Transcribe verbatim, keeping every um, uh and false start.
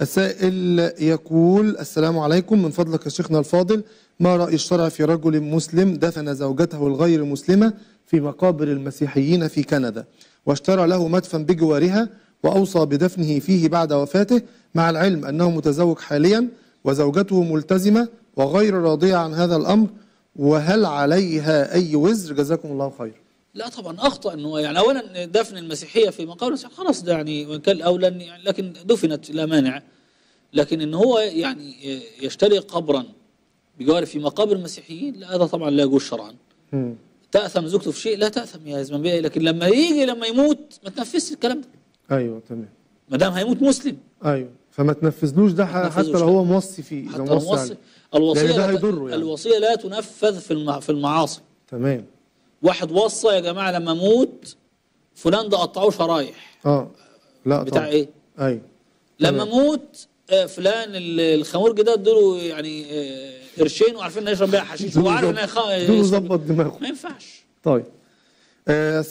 السائل يقول: السلام عليكم، من فضلك يا شيخنا الفاضل، ما رأي الشرع في رجل مسلم دفن زوجته الغير مسلمة في مقابر المسيحيين في كندا، واشترى له مدفن بجوارها وأوصى بدفنه فيه بعد وفاته، مع العلم أنه متزوج حاليا وزوجته ملتزمة وغير راضية عن هذا الأمر، وهل عليها أي وزر؟ جزاكم الله خير. لا طبعا اخطا، انه يعني اولا دفن المسيحيه في مقابر خلاص ده يعني وان كان اولى، لكن دفنت لا مانع، لكن ان هو يعني يشتري قبرا بجوار في مقابر المسيحيين، لا هذا طبعا لا يجوز شرعا. امم تاثم زوجته في شيء لا تاثم يا زمان بيه، لكن لما يجي لما يموت ما تنفذش الكلام ده. ايوه تمام، ما دام هيموت مسلم ايوه فما تنفذلوش ده، حتى لو هو موصي فيه، حتى لو موصي الوصيه ده هيضره يعني. الوصيه لا تنفذ في في المعاصي. تمام. واحد وصى يا جماعه لما اموت فلان ده قطعوه شرايح. اه لا بتاع طبعا. ايه؟ ايوه لما اموت فلان الخمورجي ده ادوله يعني قرشين وعارفين ان هيشرب بيها حشيش وعارف ان هيظبط دماغه، ما ينفعش. طيب. آه